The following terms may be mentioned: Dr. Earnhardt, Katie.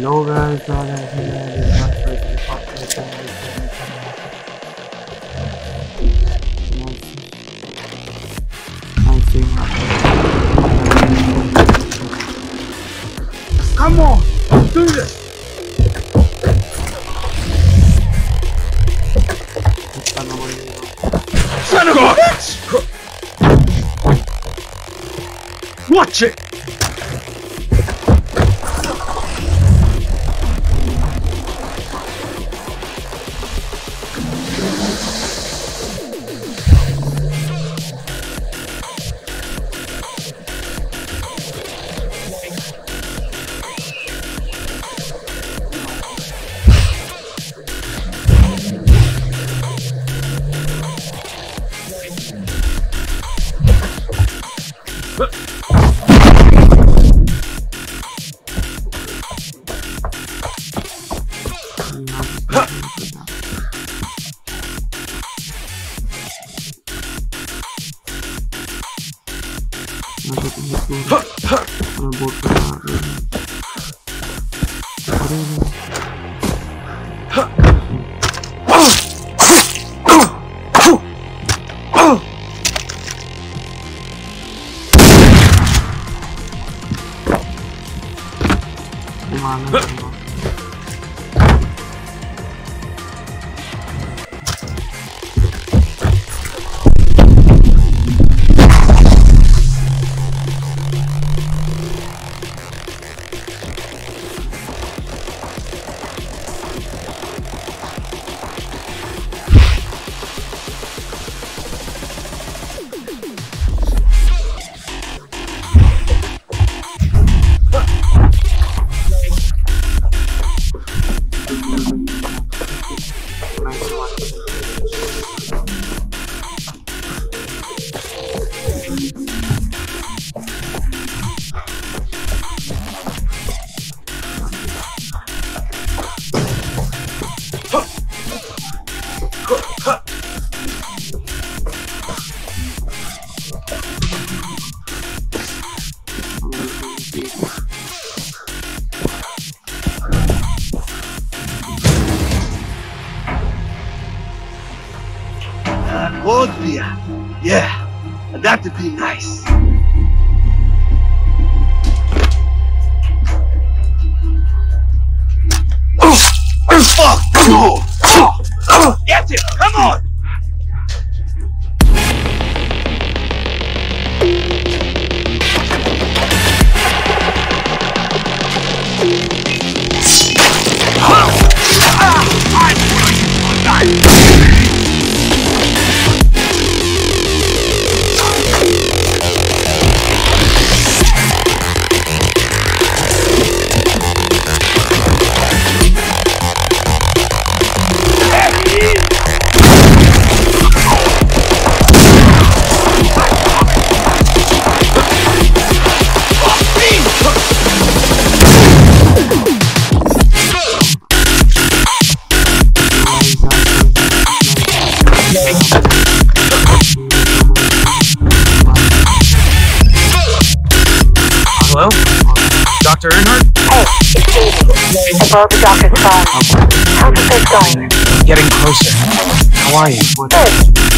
Hello guys, come on, do this. Son of a bitch! Watch it! That would be nice. Oh, get it! Come on! Hello? Dr. Earnhardt? Hey, it's Katie. Hello, the doctor's fine. How's it going? Getting closer. How are you? Good.